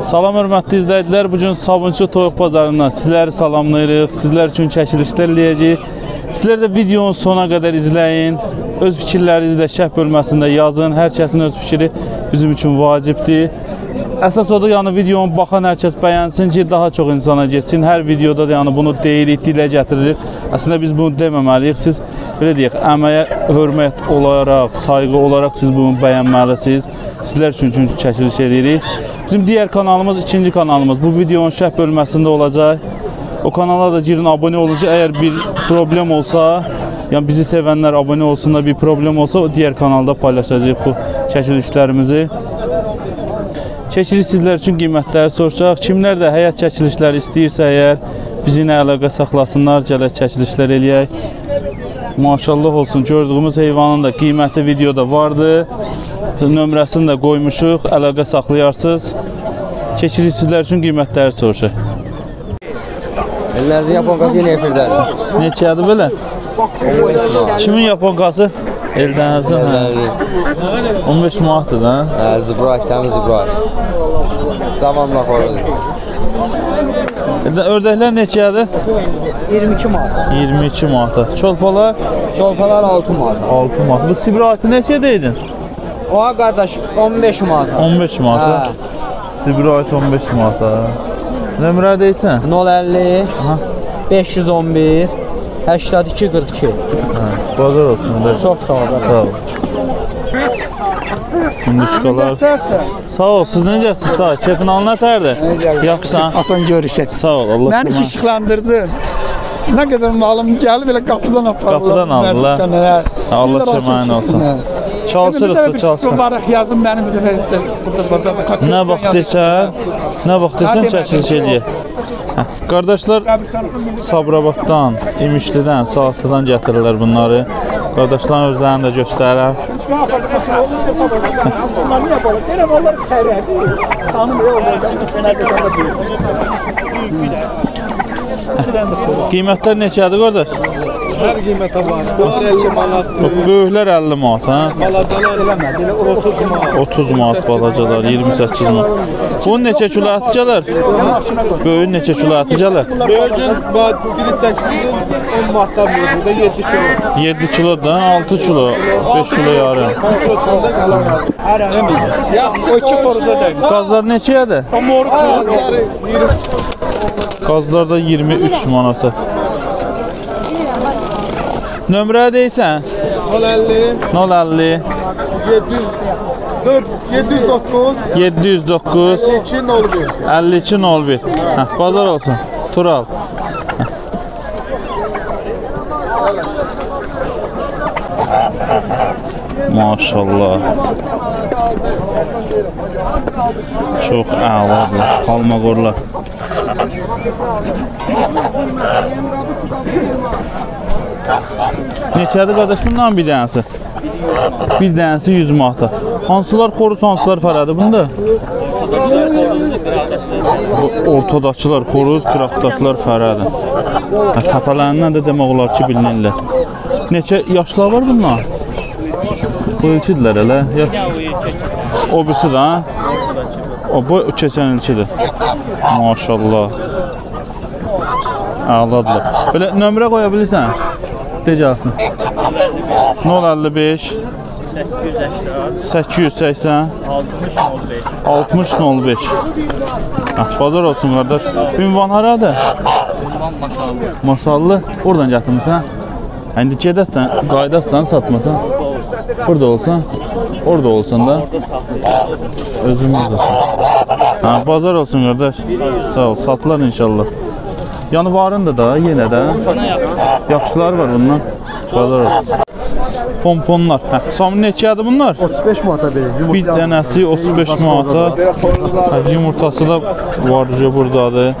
Salam hörmətli izləyicilər, bugün Sabunçu Toyuq bazarından sizləri salamlayırıq, sizlər üçün çəkilişlər eləyəcəyik. Sizlər də videonun sona qədər izləyin, öz fikirlərinizi də şərh bölməsində yazın, hər kəsin öz fikri bizim üçün vacibdir. Əsas odur, yəni videonu baxan hər kəs bəyənsin ki, daha çox insana getsin. Hər videoda da yəni bunu deyirik, dilə gətiririk. Əslində biz bunu deməməliyik. Siz belə deyək, əməyə hörmət olaraq, sayğı olaraq siz bunu bəyənməlisiniz. Sizlər üçün çəkiliş edirik. Bizim digər kanalımız, ikinci kanalımız. Bu videonun şərh bölməsində olacaq. O kanala da girin, abone olun ki, əgər bir problem olsa, yəni bizi sevənlər abone olsun da bir problem olsa, o digər kanalda paylaşacaq bu çəkilişlərimizi. Çəkiliş sizlər üçün qiymətləri soruşaq. Kimlər də həyat çəkilişləri istəyirsə əgər, bizimlə əlaqə saxlasınlar, gələk çəkilişlər eləyək. Maşallah olsun, gördüyümüz heyvanın da qiyməti videoda vardı. Nömrəsini də qoymuşuq, əlaqə saxlayarsınız. Çəkiliş sizlər üçün qiymətləri soruşaq. Ellerdi yaponkası yine efirden. Ne çağırdı böyle? Kimin yaponkası? Eldenizin. 15 maahtı da. Zibrayt, tam Zibrayt. Zamanla korudu. Ördəklər neçəyədir? 22 manat. 22 manat. Çolpalar? Çolpalar 6 manat. 6 manat. Bu Zibraytı neçəyədiydin? Oha kardeş 15 manat. 15 manat. Zibrayt 15 manat. Nömrə deyilsən? 050, 511, 8242. Bazar olsun. Çox sağ ol. Mündüşkalar. Sağ ol, siz necəsiniz daha? Keyfin anlat hərdir. Yaxşısan. Asan görüşək. Sağ ol, Allah. Məni işıqlandırdın. Nə qədər malım gəlib, elə qapıdan aparırlar. Qapıdan alırlar. Allah şəmayin olsun. Çalışırıq da, çalışırıq. Nə vaxt desən, çəkiliş eləyək. Qardaşlar Sabrabatdan, İmişlidən, Salatlıdan gətirirlər bunları. Qardaşların özlərini də göstərəm. Qiymətlər neçədir qardaş? Hər qiymətə var. Böyüklər 50 manat, hə? Balacalar eləmədi, elə 30 manat. 30 manat balacalar, 28 manat. Bunun neçə kilo əti gələr? Böyüyün neçə kilo əti gələr? Böyüyün 1,8-in 10 manatdan burada 7 kilo. 7 kilodan 6 kilo, 5 kilo yarım. 10 kilo çanda qalan var. Yaxşı, o 2 foruza dəyir. Qazlar neçəyədir? Qazlar da 23 manatı. Nömrə deyilsən? 050 709 5201. Bazar olsun, tur al. Maşallah. Çox əladır, almaqorlar. Neçədir qardaş, bundan bir dənəsi? Bir dənəsi 100 manata. Hansılar xoruz, hansılar fərədir bunda? Ortadakılar xoruz, qıraqdakılar fərədir. Təpələrindən də demək olar ki, bilinirlər. Neçə yaşlar var bunlar? Bu ilkidirlər elə. O birisi də, hə? Bu keçən ilkidir. Maşallah. Ağladırlar. Belə nömrə qoya bilirsən? De gəlsin. 055 880 6005. Bazar olsun qardaş. Ünvan haradır? Ünvan Masallı. Masallı? Oradan gətirmirsən? İndi gedəsən, qaydasan, satmasan. Burada olsan, orada olsan da özümüz olsun. Bazar olsun qardaş. Sağ ol, satılar inşallah. Yəni varındır da, yenə də. Yaxşılar var ondan. Pomponlar. Samin neçədir bunlar? 35 manata verir. Bir dənəsi 35 manata. Yumurtası da varıcı buradadır.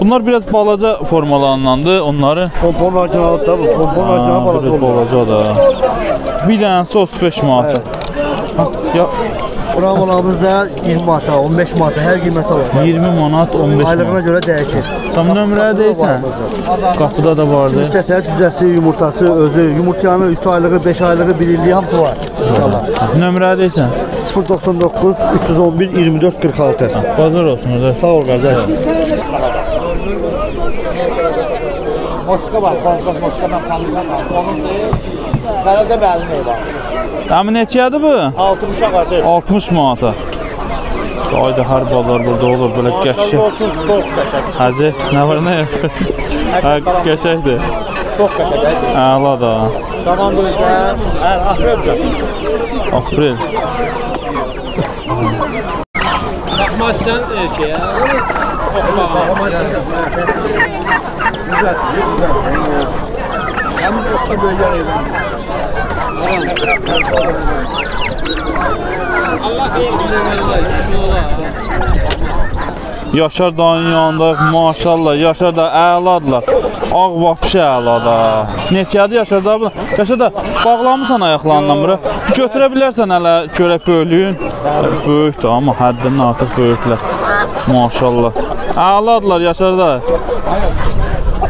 Bunlar biraz balaca formalanlandı onları. Pomponlar canavat da bu. Pomponlar canavat da bu. Balaca da. Bir dənəsi 35 manata. Buranın qonağımız da 20 manata, 15 manata, hər qiymətə var. 20 manat, 15 manat. Aylığına görə dəyişir. Tam nömrə deyilsən, qapıda da vardır. İstəsə, cüzəsi, yumurtası, özü, yumurtyanı, 3 aylığı, 5 aylığı, 1 illiyi hamısı var. Nömrə deyilsən? 099 311 24 46. Pazar olsun özel. Sağ ol kardeş. Moçka var, fazla moçkadan tanısan onun qərədə bəlli var. Amma neçədir bu? 60 ağacı. 60 manata. Ayda hər bazar burada olur belə qəşəng. Çox qəşəng. Hacı, nə var nə yox? Qəşəngdir. Çox qəşəng. Əla da. Zamandır ikən, aprel cəsi. Aprel. Baxmasan şeyə. Baxmasan. Hem çok da böyle yerler. Allah Yaşar dağın yanındayıq, maşallah. Yaşar dağ əladılar. Ağ vapşı əlada. Neçədir Yaşar dağ bu? Yaşar dağ bağlamısan ayaqlarından bura. Götürə bilərsən hələ görək böyüklüyün. Böyükdür amma həddindən artıq böyükdülər. Maşallah. Əladılar Yaşar dağ.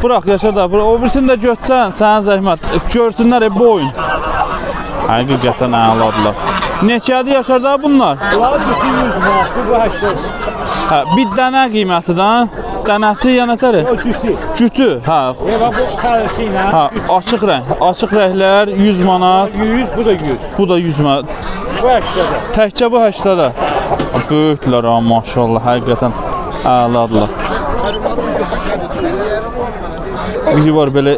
Bırak Yaşar dağ, o birisini də götsən, sənə zəhmət. Görsünlər bu oyun. Həqiqətən əladılar. Neçədir Yaşar dağ bunlar? Bunlar bütün 100 manat, bu 80. Hə, bir dənə qiymətidən, dənəsi yana tərə? Cütü. Cütü, hə. Hə, açıq rəng, açıq rənglər 100 manat. 100, bu da 100. Bu da 100 manat. Bu 80-də. Təkcə bu 80-də. Böyükdülər ha, maşallah, həqiqətən əladılar. Bizi var belə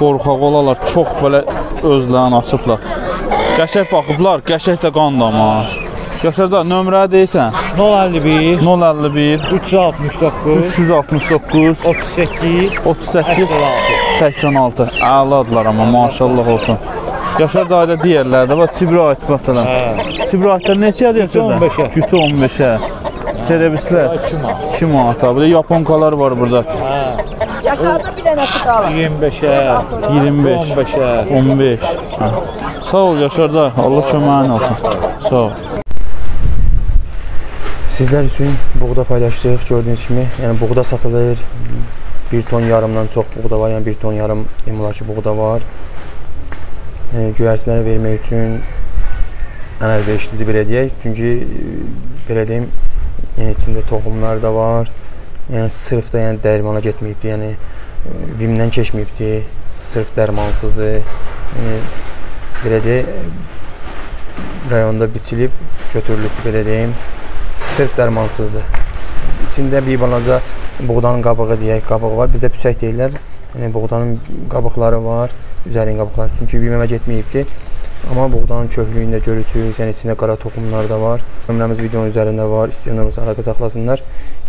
qorxaq olarlar, çox belə özlərini açıblar. Qəşək baxıblar, qəşək də qandı ama. Yaşar dağ, nömrə deyirsən? 051 051 369 369 38 38 86. Əladılar amma maşallah olsun. Yaşar dağ da deyirlər də, Zibrayt məsələn. Zibraytda neçədir? 15-ə. Gütü 15-ə. Servislər 2 manata. Bir də yaponkalar var burada. Yaşarda bir dənəsi qalır. 25-ə, 25, 15-ə, 15. Sağ ol Yaşar dağ. Allah köməyin olsun. Sağ ol. Sizlər üçün buğda paylaşdırıq, gördüyünüz kimi, yəni buğda satılır, 1 ton yarımdan çox buğda var, yəni 1 ton yarım emlakı buğda var. Göyərçilərə vermək üçün ən əlverişlidir belə deyək, çünki belə deyim, yəni içində toxumlar da var, yəni sırf da yəni dərmana getməyibdir, yəni vimdən keçməyibdir, sırf dərmansızdır, yəni belə deyək, rayonda biçilib, götürülüb belə deyim. Sırf dərmansızdır. İçində bir balaca buğdanın qabığı deyək, qabığı var. Bizə püsək deyirlər, buğdanın qabıqları var, üzərinin qabıqları. Çünki bilməmə getməyibdir. Amma buğdanın köhlüyünü də görürsünüz, yəni içində qara toxumlar da var. Ömrəmiz videonun üzərində var, istəyənlər olsa əlaqə saxlasınlar.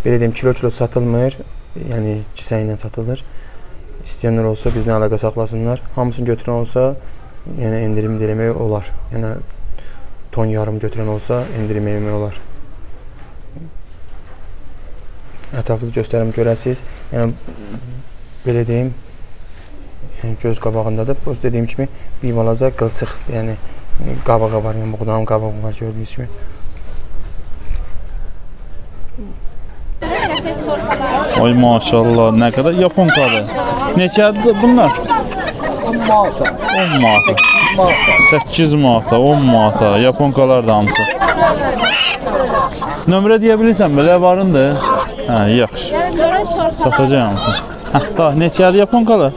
Belə deyim, kilo-kilo satılmır, yəni kisə ilə satılır. İstəyənlər olsa bizlə əlaqə saxlasınlar. Hamısını götürən olsa, yəni endirim eləmək olar. Yəni ton yarım götürən olsa endirim eləmək olar. Ətraflı göstərim görəsiniz, belə deyim, göz qabağındadır. Öz dediyim kimi, bir balaca qılçıq qabağı var, buğdanın qabağı var, gördüyünüz kimi. Ay maşallah, nə qədər yaponkadır. Neçədir bunlar? 10 manata. 10 manata. 8 manata, 10 manata, yaponkalar da hamısı. Nömrə deyə bilirsən, belə varındır. Hə, yaxşı. Satacağım. Hətta neçədir yaponkalar?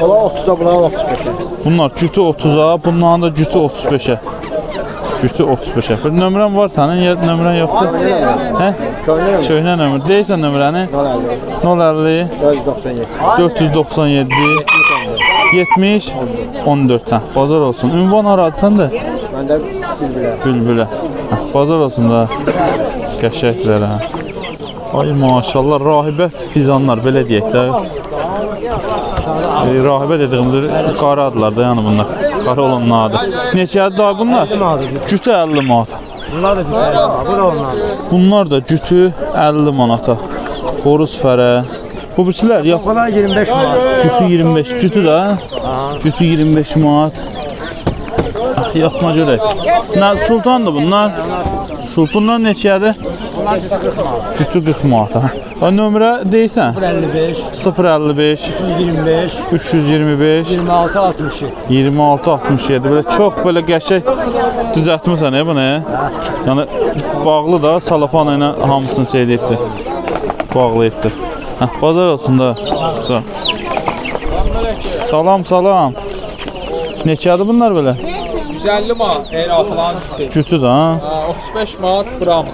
Ola 30-da, bunların 35-ə. Bunlar cütü 30-a, bunların da cütü 35-ə. Cütü 35-ə. Bir nömrən var sənin, nömrən yoxdur? Hə? Köhnə nömrə. Deyirsən nömrəni? 050 497 70 14. Bazar olsun. Ünvan haradır səndə? Məndə Bülbülə. Bülbülə. Bazar olsun da. Qəşəkdirlər ha. Ay maşallah, rahibə fizanlar, belə deyək də. Rahibə dediyimdir, qara adlar da yəni bunlar. Qara olan nadir. Neçədir daha bunlar? Cütü 50 manat. Bunlar da cütü 50 manat, bu da onlar. Bunlar da cütü 50 manata. Boruz fərə. Bu birçilər yox. Bunlar 25 manat. Cütü 25, cütü də. Cütü 25 manat. Yaxına görək. Sultandır bunlar. Sultanlar neçədir? Bunlar cütü 40 manat. Cütü 40 manat. O nömrə deyirsən? 055. 055. 325. 325. 2667. 2667. Böyle çok böyle gerçek düzeltmişsin ya bunu ya. Yani bağlı da salafana ile hamısını seyir etdi. Bağlı etdi. Heh, bazar olsun da. Salam salam. Neçədir bunlar böyle? 150 manat eğer atılan cütü. Cütü de ha? 35 manat gram.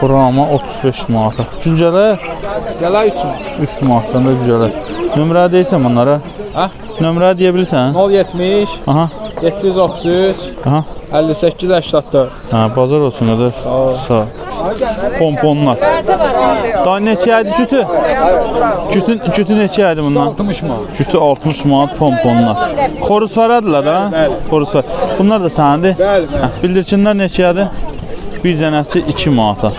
Qurama 35 manat. Cücələr? Cücələr 3 manat. 3 manatdan da cücələr. Nömrə deyirsən bunlara? Hə? Nömrə deyə bilirsən? 070. Aha. 733. Aha. 5884. Hə, bazar olsun da. Sağ ol. Sağ ol. Pomponlar. Daha neçəydi cütü? Cütü neçəydi bundan? 60 manat. Cütü 60 manat pomponlar. Xoruz faradılar ha? Xoruz var. Bunlar da səndir? Bəli, bəli. Bildirçinlər neçəydi? Bir dənəsi 2 manata.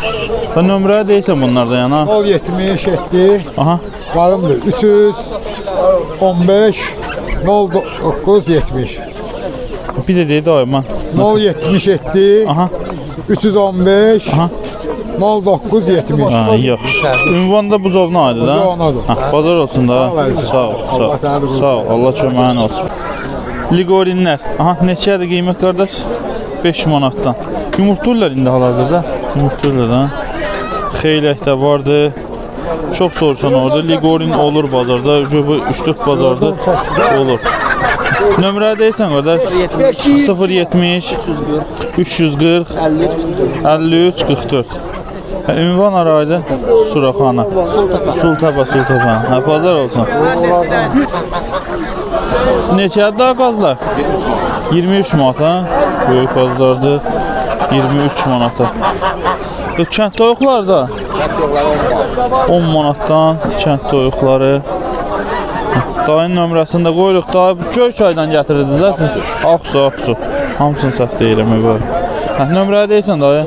Və nömrə deyilsən bunlardan yana? 077. Aha. Varımdır. 315 0970. Bir də deyildi ay mən. 077. Aha. 315. Aha. 0970. Ha, yox. Ünvan da buzovna aiddir ha? Buzovnadır. Ha, bazar olsun da. Sağ ol. Sağ ol. Allah köməyin olsun. Ligorinlər. Aha, neçədir qiymət qardaş? 5 manatdan. Yumurtdurlar indi hal-hazırda. Yumurtdurlar ha. Xeylək də vardı. Çox soruşan orada. Ligorin olur bazarda. 3-4 bazarda olur. Nömrə deyirsən qardaş? 070 340 53 44. Ünvan araydı. Suraxana. Sultaba. Hə, pazar olsun. Neçədir daha qazlar? 23 manat ha. Böyük qazlardır. 23 manata. Kənd toyuqları da? 10 manatdan kənd toyuqları. Dayın nömrəsində qoyuruq. Dayı Göyçaydan gətirirdiz. Axsu. Hamısını səhv deyirəm. Nömrə deyirsən dayı?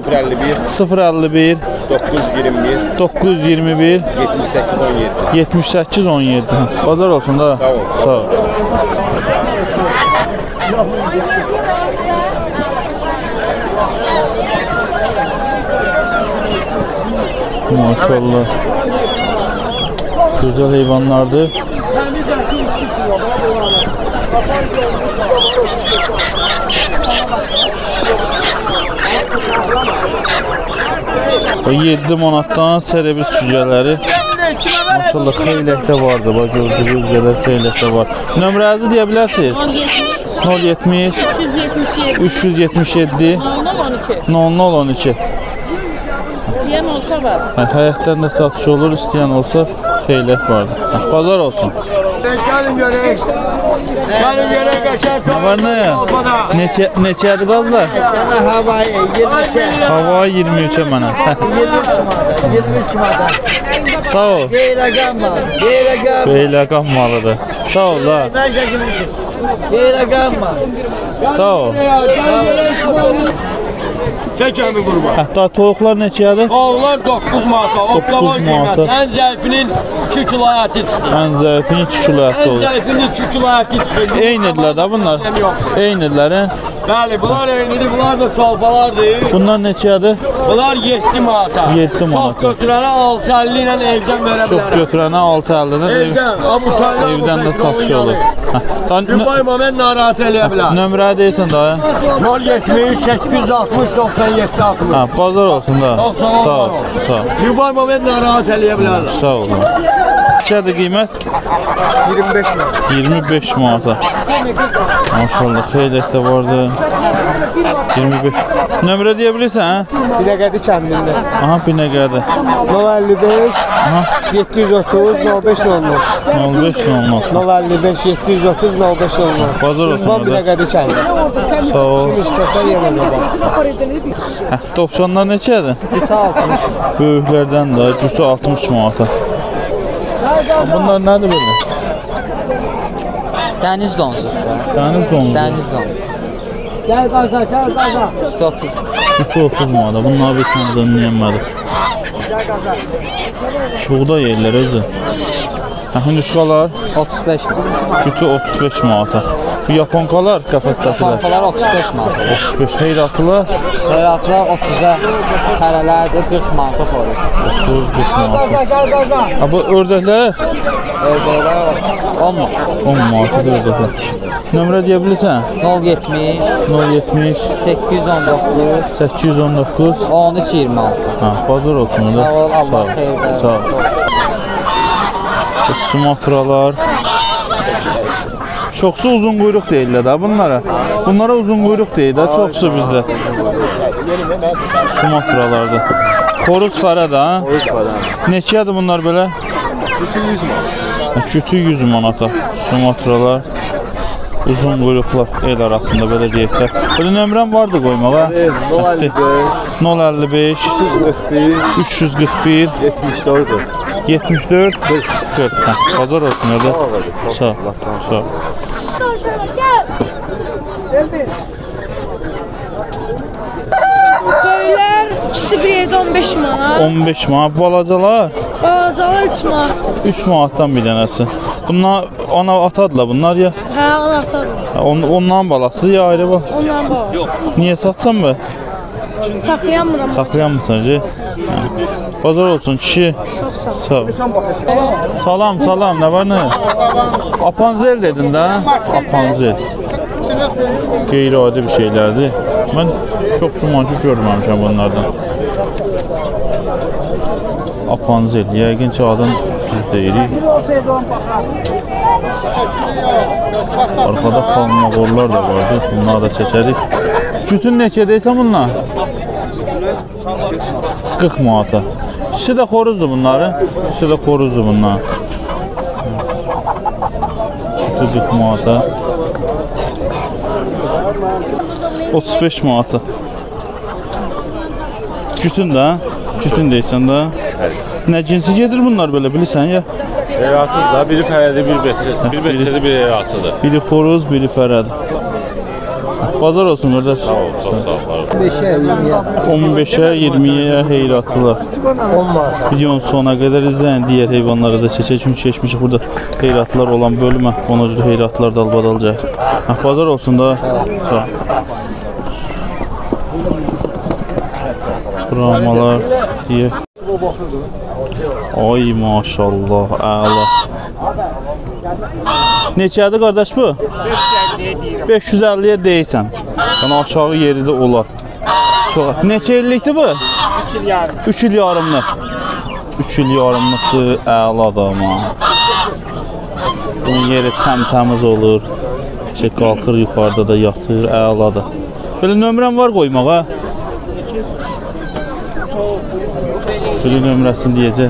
051 921 7817 7817. Bazar olsun da. Sağ ol. Maşallah. Güzel heyvanlardır. O 7 manatdan serebiz cücələri. Maşallah xeyləkdə vardı. Bax gördüyünüz qədər xeyləkdə var. Nömrənizi deyə bilərsiniz? 070 377 0012. İstəyən olsa var. Həyətdən də satış olur, istəyən olsa xeylək vardır. Pazar olsun. Gəlin görək. Gəlin görək qaçaq. Nə var nə? Neçədir qazlar? Havayı 23. Havayı 23 mənə. 23 manat. Sağ ol. Beyləqan malıdır. Sağ ol da. Beyləqan malı. Sağ ol. Çəkəmi qurban. Hətta toyuqlar neçədir? Toyuqlar 9 manata. 9 manata. Ən zəifinin 2 kilo əti çıxır. Ən zəifinin 2 kilo əti olur. Ən zəifinin 2 kilo əti çıxır. Eynidirlər də bunlar. Eynidirlər hə? Bəli, bunlar eynidir, bunlar da çolpalardır. Bunlar neçədir? Bunlar 7 manata. 7 manata. Çox götürənə 650 ilə evdən verə bilərəm. Çox götürənə 650 ilə evdən də satış olur. Ümbay moment narahat eləyə bilər. Nömrə deyirsən dayı? 070 860 90 Ha, pazar olsun da. Sağ ol. Yubay momentlə rahat eləyə bilərlər. Sağ ol. Neçədir qiymət? 25 manat. 25 manata. Maşallah, xeylək də vardı. 25. Nömrə deyə bilirsən, hə? Binəqədi kəndində. Aha, Binəqədi. 055 730 05 olmaq. 05 olmaq. 055 730 05 olmaq. Pazar olsun da. Binəqədi kəndində. Sağ ol. Hə, topçanlar neçədir? Cütü 60. Böyüklərdən də cütü 60 manata. Bunlar nədir belə? Dəniz donuzdur. Dəniz donuzdur. Dəniz donuzdur. Gəl qaza, gəl qaza. Cütü 30. Cütü 30 manata. Bunlar bitməz dönməyəmədir. Gəl qaza. Buğda yerlər özü. Hə, hündüşqalar? 35 manata. Cütü 35 manata. Bu yaponkalar kafasdakiler. Yaponkalar 35 manat. 35 heyratlılar. Heyratlılar 30'a hərələrdir, 40 manata qoyur. 30-40 manat. Ha bu ördəklər? Ördəklər 10 manat. 10 manatdır ördəklər. Nömrə deyə bilirsən? 070 070 819 819 1326. Ha, bazar olsun da. Sağ ol, Allah xeyir versin. Sağ ol. Sumatralar. Çoxsu uzun quyruq deyirlər da bunlara. Bunlara uzun quyruq deyir da çoxsu bizdə. Sumatralarda. Xoruz fara da. Xoruz fara. Neçədir bunlar belə? Kütü 100 manat. Kütü 100 manata. Sumatralar. Uzun quyruqlar el arasında belə deyirlər. Belə nömrəm vardı qoymağa. 055 341 341 74 74 40. Pazar olsun orada. Sağ ol. Sağ ol. Böyler ikisi bir yerdə 15 manat. 15 manat. Balacalar? Balacalar 3 manat. 3 manatdan bir dənəsi. Bunlar ana atadırlar bunlar ya? Hə, ana atadırlar. Ondan balası ya ayrı bal? Ondan balası. Niyə satsan mı? Saxlayamıram. Saxlayamırsan ki? Pazar olsun kişi. Sağ ol. Salam, salam. Ne var ne? Apanzel dedin de. Apanzel. Qeyri-adi bir şeylerdi. Ben çok cumancı görmemişim bunlardan. Apanzel. Yəqin ki adın düz deyirik. Arkada palmağorlar da vardı. Bunları da çekerik. Kütün neçədəysə bunlar? 40 manata. İkisi də xoruzdur bunların. İkisi də xoruzdur bunların. Kütü 40 manata. 35 manata. Kütün də? Kütün deyirsən də? Nə cinsi gedir bunlar belə bilirsən ya? Heyratız da. Biri fərədi, biri beçədi. Biri beçədi, biri heyratıdır. Biri xoruz, biri fərədi. Pazar olsun burada. Sağ ol, sağ ol. 15'e 20'ye heyratlılar. Videonun sonuna kadar izleyin. Diğer hayvanları da seçelim. Çünkü seçmişik burada heyratlılar olan bölüme. Ona göre heyratlılar da dalbadalacak. Pazar olsun da. Sağ ol. Kuramalar diye. Ay maşallah. Əla. Neçədir kardeş bu? 550'ye deyirsən. Yani aşağı yeri de olar. Neçə illikdir bu? 3 il yarım. 3 il yarımlık. 3 il yarımlıqdır. Əladır ama. Bunun yeri təmiz olur. Şey kalkır yukarıda da yatır. Əladır. Böyle nömrəm var koymağa. Böyle nömrəsini deyəcək.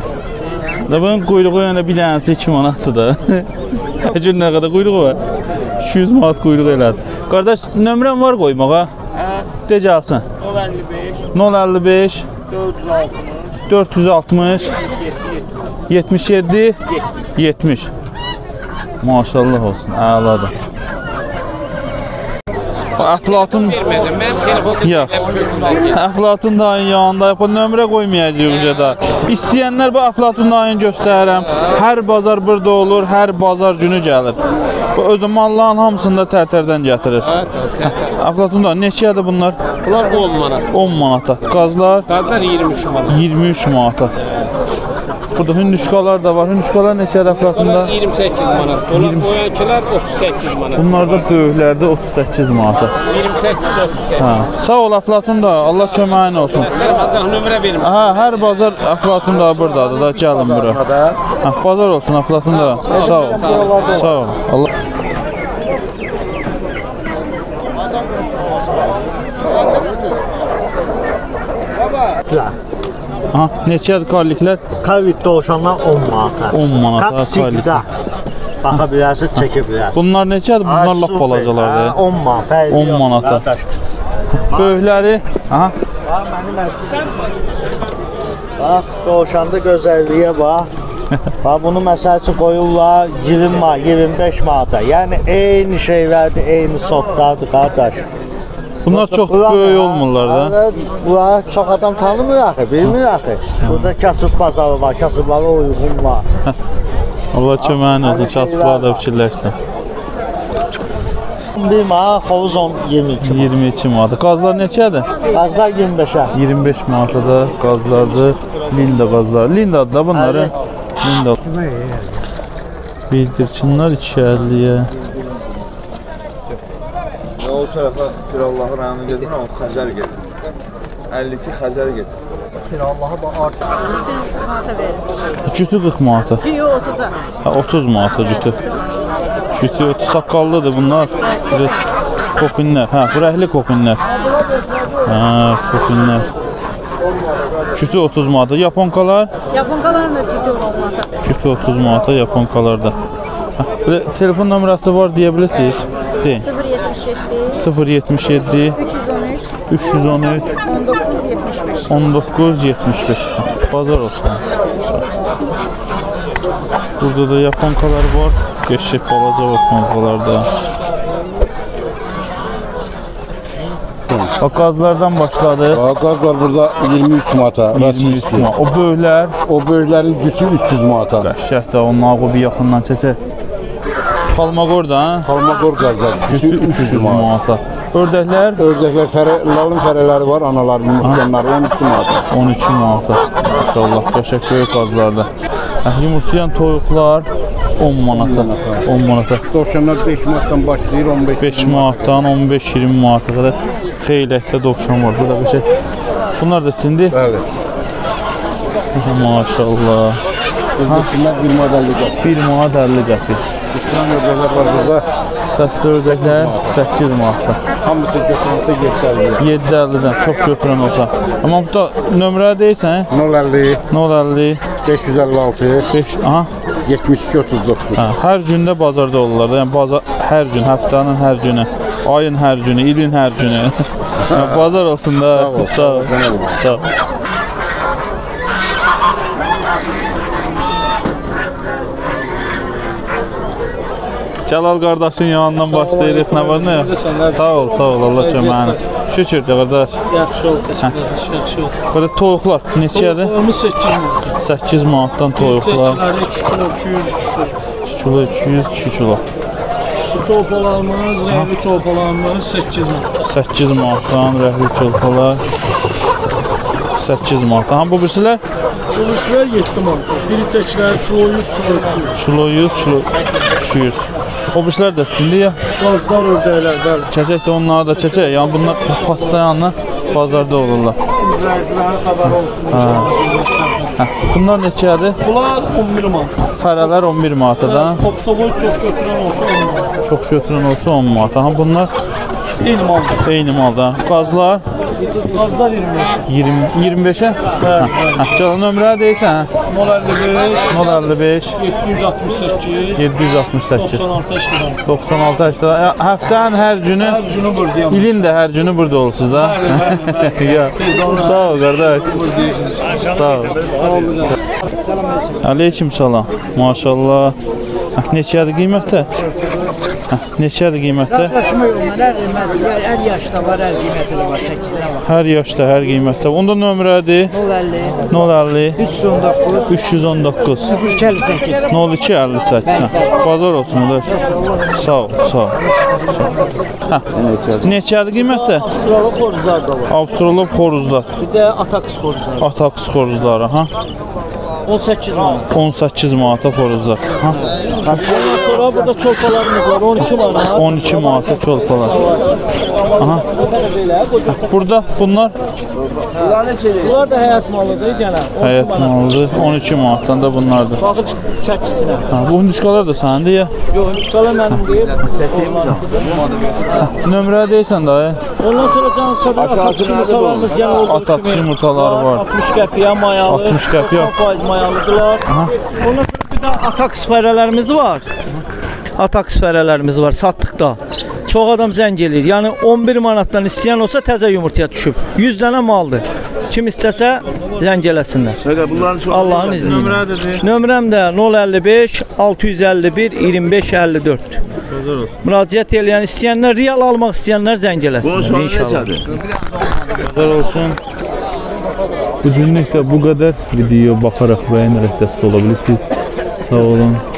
Bunun quyruğu yani bir tanesi 2 manatdır da. Her gün ne kadar quyruğu var? 200 manat quyruğu elədi. Kardeş nömrəm var koymağa. De gelsin. 055 460 77 70. Maşallah olsun. Əladır. Aflatın ya. Aflatın dağın yanında bu nömrə qoymayacağıq da. İstəyənlər bu Aflatın dağını göstərirəm. Hər bazar burada olur, hər bazar günü gəlir. Bu öz malların hamısını da tərtərdən gətirir. Aflatın dağı neçədir bunlar? Bunlar 10 manat. 10 manata. Qazlar? Qazlar 23 manata. 23 manata. Burada hündüşkalar da var. Hündüşkalar neçədir Aflatında? 28 manat. Bunlar boyançılar 38 manat. Bunlar da böyüklərdə 38 manat. 28-38. Ha. Sağ ol Aflatın da. Allah köməyin olsun. Aha, hər bazar Aflatın da buradadır da. Gəlin bura. Ha, bazar olsun Aflatın da. Sağ ol. Sağ ol. Allah. Aha, neçədir karliklər? Kavit doğuşanlar 10 manata. 10 manata. Kapsikda. Baxa bilərsiz, çəkə bilərsiz. Bunlar neçədir? Bunlar lap balacalardır. 10 manata. 10 manata. Böyükləri. Aha. Bax, doğuşanda gözəlliyə bax. Bax, bunu məsəl üçün qoyurlar 20 manata, 25 manata. Yəni, eyni şeylərdir, eyni sotlardır, qardaş. Bunlar çok böyük olmurlar da. Bunlar çok adam tanımıyor axı, bilmir axı. Burada kasıb bazarı var, kasıblara uyğun var. Allah köməyin olsun, kasıblara da fikirlərsən. Bir mağa hovuz 22 manat. 22 manat. Qazlar neçədir? Qazlar 25'e. 25 manatadır qazlardır. Linda qazlar. Lindadır da bunları. Linda. Bildirçinlər 250'ye. Ya o tarafa Allah'ın rahmı gelir ama o Xəzər gelir. 52 Xəzər gelir. Allah'a bak artık. 240 manata verir. 40 manata. 30'a. Ha 30 manata cütü. Cütü 30 sakallıdır bunlar. Evet. Kokunlar. Ha, fırəhli kokunlar. Ha, kokunlar. Cütü 30 manata. Yaponkalar? Yaponkalar da cütü 30 manata. Cütü 30 manata yaponkalar da. Böyle telefon numarası var diye bilirsiniz. Deyin. 077 313 1975. Bazar olsun. Burada da yaponkalar var. Geçecek balaca bakmalılarda. Bak gazlardan başladı. Bak gazlar burada 23 mata. 23 mata. O böyler. O böylerin gücü 300 mata. Yaşar dağ onları bir yakından çeçe. Palmagor'da ha? Palmagor gazlar. Gücü 300 mata. Ördəklər? Ördəklər, lalın fərələri var, analarının mükəmləri 12 manata. 12 manata. İnşallah, qəşək böyük qazlarda. Yumurtlayan toyuqlar 10 manata. 10 manata. Dovşanlar 5 manatdan başlayır, 15. 5 manatdan 15-20 manata qədər xeyləkdə dovşan var. Burada qəşək. Bunlar da içindir? Bəli. Maşallah. Bunlar 1 manat 50 qəpik. 1 manat 50 qəpik. Dovşan ördəklər var burada. Səsli ördəklər 8 manatdan. Hamısı götürənsə 750. 750-dən çox götürən olsa. Amma bu da nömrə deyirsən? 050. 050. 556. 5. Aha. 72 39. Hər gündə bazarda olurlar. Yəni bazar hər gün, həftənin hər günü, ayın hər günü, ilin hər günü. Bazar olsun da. Sağ ol. Sağ ol. Cəlal qardaşın yanından başlayırıq, nə var nə yox? Sağ ol, sağ ol, Allah köməyinə. Şükür də qardaş. Yaxşı oldu, yaxşı oldu. Burada toyuqlar neçəyədir? Toyuqlarımız 8 manat. 8 manatdan toyuqlar. 2 kilo, 200-2 kilo. 2 kilo, 200-2 kilo. Bu çolpalarımız, rəhli çolpalarımız 8 manat. 8 manatdan rəhli çolpalar. 8 manat. Aha, bu birisilər? Bu birisilər 7 manat. Biri çəkilər kilo 100, kilo 200. Kilo 100, kilo 200. O birişlər də sildi ya. Qazlar ördəklər, bəli. Çəcək də onlara da çəcək. Yəni bunlar pastayanlar bazarda olurlar. İzləyicilərin xəbəri olsun. Hə. Bunlar neçədir? Bunlar 11 manat. Fərələr 11 manatadan. Topluğu çox götürən olsa 10 manat. Çox götürən olsa 10 manat. Aha, bunlar eyni maldır. Eyni maldır. Qazlar? Qazlar 25. 25-ə? Hə. Canın nömrə deyirsən? 055 768 768 96 Həftənin hər günü buradayam. İlin də hər günü burada olursunuz da. Sağ ol qardaş. Sağ ol. Aleyküm salam. Maşallah. Neçədir qiymətdə? Neçədir qiymətdə? Yaxlaşmıyor ondan, hər yaşda var, hər qiymətdə var, çəkisinə var. Hər yaşda, hər qiymətdə. Onda nömrədir? 050 050 319 319 0258 0258. Bazar olsun da. Sağ ol, sağ ol. Neçədir qiymətdə? Avstralop xoruzlar da var. Avstralop xoruzlar. Bir də ataks xoruzları. Ataks xoruzları, ha. 18 manat. 18 manata xoruzlar. Ondan sonra burada çolpalarımız var, 12 manat. 12 manata çolpalar. Aha. Burada bunlar? Bunlar da həyat malıdır genel. Həyat malıdır, 12 manatdan da bunlardır. Baxın çəkisinə. Bu hündüşkalar da səndir ya? Yox, hündüşkalar mənim deyil. Nömrə deyirsən dayı? Ondan sonra canlı çabuk ataks yumurtalarımız genel olduğu kimi. Ataks yumurtaları var. 60 qəpiyə mayalı, 60 faiz mayalıdırlar. Ondan sonra bir də ataks fərələrimiz var. Ataks fərələrimiz var satdıqda. Çox adam zəng eləyir. Yəni 11 manatdan istəyən olsa təzə yumurtaya düşüb. 100 dənə maldır. Kim istəsə zəng eləsinlər. Allahın izniyle. Nömrəm də 055 651 2554. Müraciət eləyən istəyənlər, real almaq istəyənlər zəng eləsinlər. İnşallah. Qədər olsun. Bütünlüklə bu qədər video baxaraq bəyənərək dəstək ola bilirsiniz. Sağ olun.